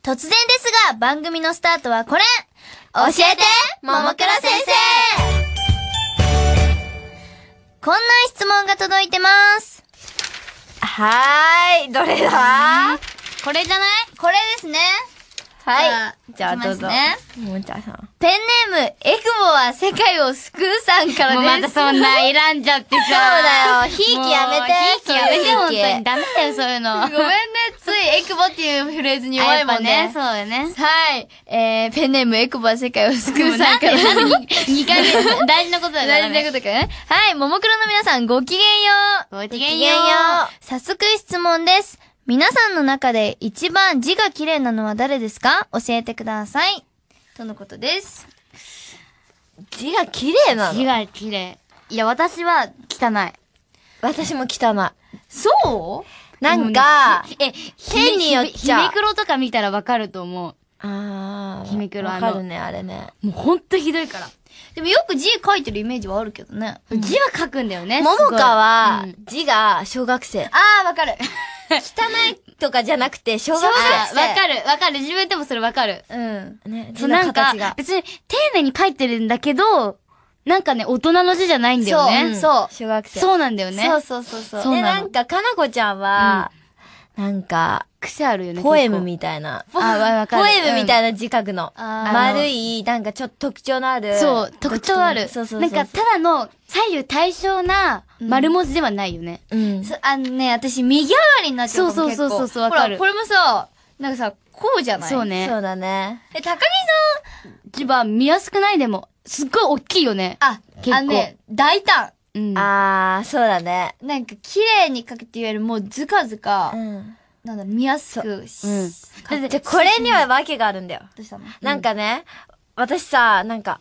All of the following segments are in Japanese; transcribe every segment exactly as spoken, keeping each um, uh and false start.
突然ですが、番組のスタートはこれ、教えてももクロ先生。こんな質問が届いてます。はーい、どれだ？これじゃない？これですね。はい。じゃあどうぞ。ももちゃんさん。ペンネーム、エクボは世界を救うさんからです。もうまたそんな選んじゃってさ。そうだよ。ひいきやめて。ひいきやめて、本当に。ダメだよ、そういうの。ごめんね。ついエクボっていうフレーズに弱いもんね。そうだね。はい。えー、ペンネーム、エクボは世界を救うさんから。にかいめ。大事なことだね。大事なことかね。はい。ももクロの皆さん、ごきげんよう。ごきげんよう。早速質問です。皆さんの中で一番字が綺麗なのは誰ですか？教えてください。とのことです。字が綺麗なの？字が綺麗。いや、私は汚い。私も汚い。そう？なんか、え、変によっちゃ。ひめくろとか見たらわかると思う。あー。ひめくろあの。わかるね、あれね。もうほんとひどいから。でもよく字書いてるイメージはあるけどね。うん、字は書くんだよね。ももかは、うん、字が小学生。あー、わかる。汚いとかじゃなくて、小学生。わかる、わかる。自分でもそれわかる。うん。ね、字の形が。なんか、別に丁寧に書いてるんだけど、なんかね、大人の字じゃないんだよね。そう、小学生。そうなんだよね。そうそうそうそう。で、なんか、かなこちゃんは、なんか、癖あるよね。ポエムみたいな。あ、わかる。ポエムみたいな字書くの。丸い、なんかちょっと特徴のある。そう、特徴ある。そうそうそう。なんかただの左右対称な丸文字ではないよね。うん。あのね、私右上がりになっちゃうから。そうそうそうそう、わかる。ほら、これもさ、なんかさ、こうじゃない？そうね。そうだね。え、高木さん字は見やすくないでも、すっごい大きいよね。あ、結構。あのね、大胆。うん。あー、そうだね。なんか綺麗に書くって言える、もうずかずか。うん。なんだ、見やすくし。うん。じゃ、これには訳があるんだよ。どうしたの？なんかね、私さ、なんか、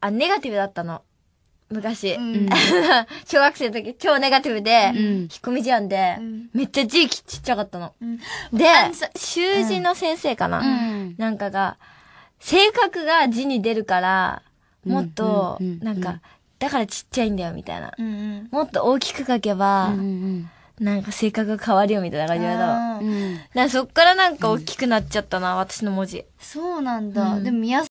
あ、ネガティブだったの。昔。うん、小学生の時、超ネガティブで、うん、引っ込み思案で、うん、めっちゃ字ちっちゃかったの。うん、で、習字の先生かな、うん、なんかが、性格が字に出るから、もっと、なんか、だからちっちゃいんだよ、みたいな。うんうん、もっと大きく書けば、うんうんなんか性格が変わるよみたいな感じだわ。うん。だからそっからなんか大きくなっちゃったな、私の文字。そうなんだ。でも見や